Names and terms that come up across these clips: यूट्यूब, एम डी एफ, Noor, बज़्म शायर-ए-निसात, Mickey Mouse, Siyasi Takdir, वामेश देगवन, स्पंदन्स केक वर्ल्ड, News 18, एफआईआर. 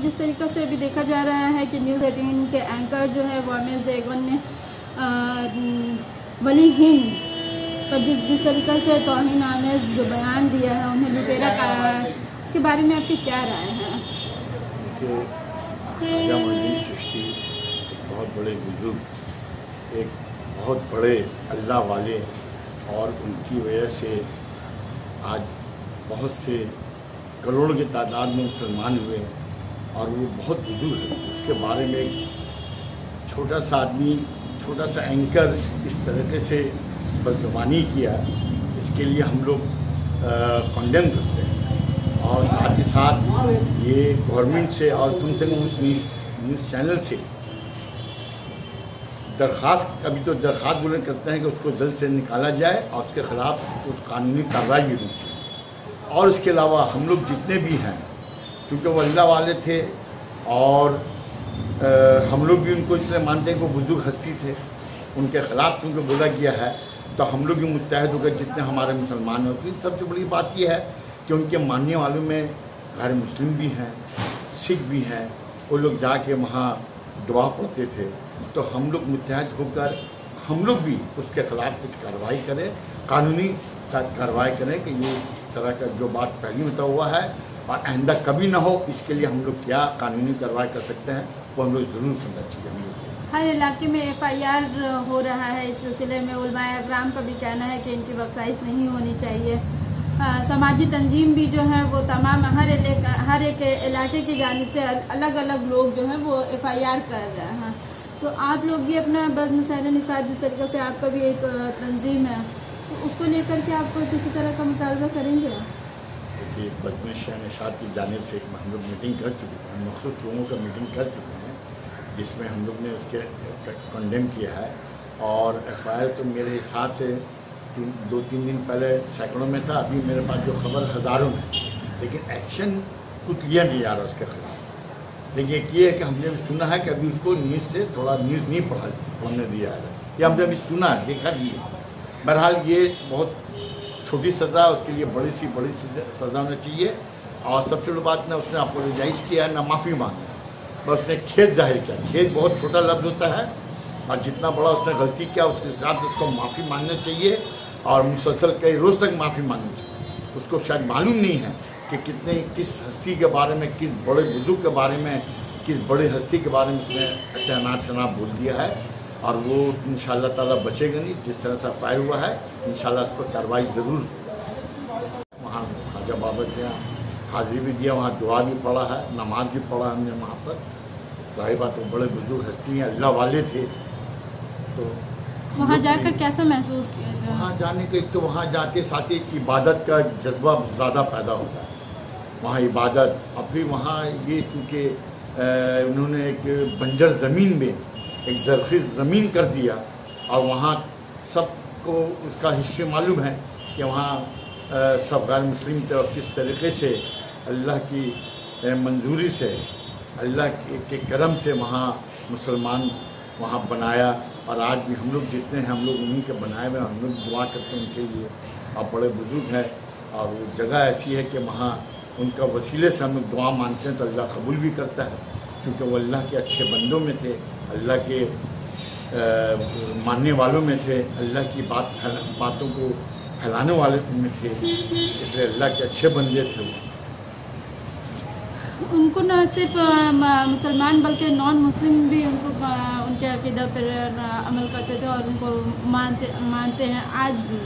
अब जिस तरीके से अभी देखा जा रहा है कि न्यूज़ 18 के एंकर जो है वामेश देगवन ने वलीहीन पर जिस तरीके से तौहीन आमेज जो बयान दिया है उन्हें लुटेरा कहा है, उसके बारे में आपकी क्या राय है? तो बहुत बड़े बुजुर्ग, एक बहुत बड़े अल्लाह वाले, और उनकी वजह से आज बहुत से करोड़ की तादाद में मुसलमान हुए और वो बहुत बुजुर्ग है। उसके बारे में छोटा सा आदमी, छोटा सा एंकर इस तरीके से बदजुबानी किया, इसके लिए हम लोग कंडेम करते हैं। और साथ ही साथ ये गवर्नमेंट से और कम से कम उस न्यूज़ चैनल से दरख्वास्त, अभी तो दरख्वास्त बुलंद करते हैं कि उसको जल्द से निकाला जाए और उसके खिलाफ उस कानूनी कार्रवाई भी होनी चाहिए। और इसके अलावा हम लोग जितने भी हैं, चूँकि वो अल्लाह वाले थे और हम लोग भी उनको इसलिए मानते हैं कि वो बुजुर्ग हस्ती थे, उनके खिलाफ चूँकि बोला गया है तो हम लोग भी मुत्तहद होकर जितने हमारे मुसलमान हैं, क्योंकि सबसे बड़ी बात यह है कि उनके मानने वालों में गैर मुस्लिम भी हैं, सिख भी हैं, वो लोग जाके वहाँ दुआ पढ़ते थे। तो हम लोग मुत्तहद होकर हम लोग भी उसके खिलाफ कुछ कार्रवाई करें, कानूनी कार्रवाई करें कि ये तरह का जो बात पहले होता हुआ है और आइंदा कभी ना हो, इसके लिए हम लोग क्या कानूनी कार्रवाई कर सकते हैं वो हम लोग ज़रूर समझना चाहिए। हम लोग हर इलाके में एफआईआर हो रहा है, इस सिलसिले में उलमाए अकराम का भी कहना है कि इनकी बख्शाइश नहीं होनी चाहिए। सामाजिक तंजीम भी जो है वो तमाम हर एक इलाके की जानिब से अलग अलग लोग जो है वो एफआईआर कर रहे हैं। तो आप लोग भी अपना बज़्म शायर-ए-निसात, जिस तरीके से आपका भी एक तंजीम है, तो उसको लेकर के आप किसी तरह का मुतालबा करेंगे? देखिए, बज़्म शायर-ए-निसात की जानिब से हम लोग मीटिंग कर चुके हैं, मखसूस लोगों का मीटिंग कर चुके हैं, जिसमें हम लोग ने उसके कंडेम किया है। और एफआईआर तो मेरे हिसाब से दो तीन दिन पहले सैकड़ों में था, अभी मेरे पास जो खबर हज़ारों में, लेकिन एक्शन कुछ लिया नहीं जा रहा उसके खिलाफ। लेकिन ये है कि हमने भी सुना है कि अभी उसको न्यूज़ से थोड़ा न्यूज़ नहीं पढ़ने दिया है, ये हमने अभी सुना है, देखा भी है। बहरहाल ये बहुत छोटी सज़ा, उसके लिए बड़ी सी सज़ा होनी चाहिए। और सबसे बड़ी बात ना उसने अपोलोजाइज़ किया है, ना माफ़ी मांगी, बस उसने खेद जाहिर किया। खेद बहुत छोटा लफ्ज़ होता है और जितना बड़ा उसने गलती किया उसके हिसाब से उसको माफ़ी मांगना चाहिए और मुसलसल कई रोज़ तक माफ़ी मांगनी चाहिए। उसको शायद मालूम नहीं है कि कितने किस हस्ती के बारे में, किस बड़े बुजुर्ग के बारे में, किस बड़े हस्ती के बारे में उसने अचानक शनाब बोल दिया है। और वो इंशाल्लाह ताला बचेगा नहीं, जिस तरह से फायर हुआ है इंशाल्लाह उस पर कार्रवाई ज़रूर। वहाँ ख्वाजा बाबा के हाज़री भी दिया, वहाँ दुआ भी पढ़ा है, नमाज भी पढ़ा हमने वहाँ पर। जाहिर बात वो बड़े बुजुर्ग हस्ती हैं, अल्लाह वाले थे। तो वहाँ जाकर कैसा महसूस किया? वहाँ जाने का एक तो वहाँ जाते साथ ही एक इबादत का जज्बा ज़्यादा पैदा होता है, वहाँ इबादत। और फिर वहाँ ये चूँकि उन्होंने एक बंजर ज़मीन में एक ज़रख़ीज़ ज़मीन कर दिया और वहाँ सबको उसका हिस्सा मालूम है कि वहाँ सब गैर मुस्लिम थे और किस तरीके से अल्लाह की मंजूरी से, अल्लाह के करम से वहाँ मुसलमान वहाँ बनाया। और आज भी हम लोग जितने हैं हम लोग उन्हीं के बनाए हुए, हम लोग दुआ करते हैं उनके लिए। और बड़े बुजुर्ग हैं और वो जगह ऐसी है कि वहाँ उनका वसीले से हम लोग दुआ मांगते हैं तो अल्लाह कबूल भी करता है, क्योंकि वो अल्लाह के अच्छे बंदों में थे, अल्लाह के मानने वालों में थे, अल्लाह की बातों को फैलाने वाले में थे, इसलिए अल्लाह के अच्छे बंदे थे वो। उनको न सिर्फ मुसलमान बल्कि नॉन मुस्लिम भी उनके अकीदा पर अमल करते थे और उनको मानते हैं आज भी।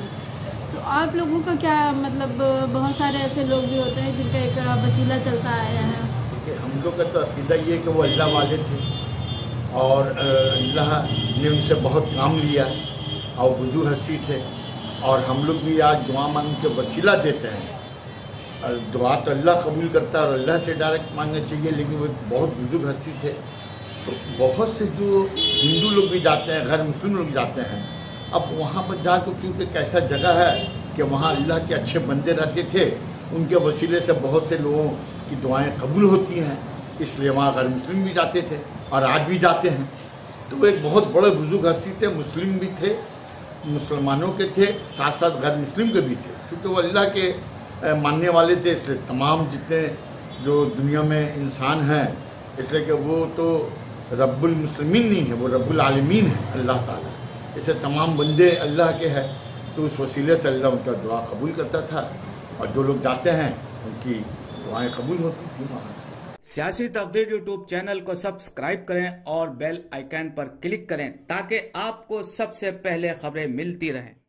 तो आप लोगों का क्या, मतलब बहुत सारे ऐसे लोग भी होते हैं जिनका एक वसीला चलता आया है। हम लोग का तो अकीदा ये है कि वो अल्लाह वाले थे और अल्लाह ने उनसे बहुत काम लिया और बुजुर्ग हस्ती थे। और हम लोग भी आज दुआ मांग के वसीला देते हैं, दुआ तो अल्लाह कबूल करता है और अल्लाह से डायरेक्ट मांगना चाहिए, लेकिन वो बहुत बुजुर्ग हस्ती थे। तो बहुत से जो हिंदू लोग भी जाते हैं, गैर मुस्लिम लोग जाते हैं, अब वहाँ पर जाकर चूँकि कैसा जगह है कि वहाँ अल्लाह के अच्छे बंदे रहते थे, उनके वसीले से बहुत से लोगों की दुआएं कबूल होती हैं, इसलिए वहाँ गैर मुस्लिम भी जाते थे और आज भी जाते हैं। तो वो एक बहुत बड़े बुजुर्ग हस्ती थे, मुस्लिम भी थे, मुसलमानों के थे, साथ साथ गैर मुस्लिम के भी थे। चूँकि वो अल्लाह के मानने वाले थे, इसलिए तमाम जितने जो दुनिया में इंसान है, इसलिए कि वो तो रब्बुल मुस्लिमीन नहीं है, वो रब्बुल आलमीन है, अल्लाह ताला। इससे तमाम बंदे अल्लाह के हैं, तो उस वसीले से अल्लाह उनका दुआ कबूल करता था और जो लोग जाते हैं उनकी दुआएँ कबूल होती थी। सियासी तकदीर यूट्यूब चैनल को सब्सक्राइब करें और बेल आइकन पर क्लिक करें ताकि आपको सबसे पहले खबरें मिलती रहें।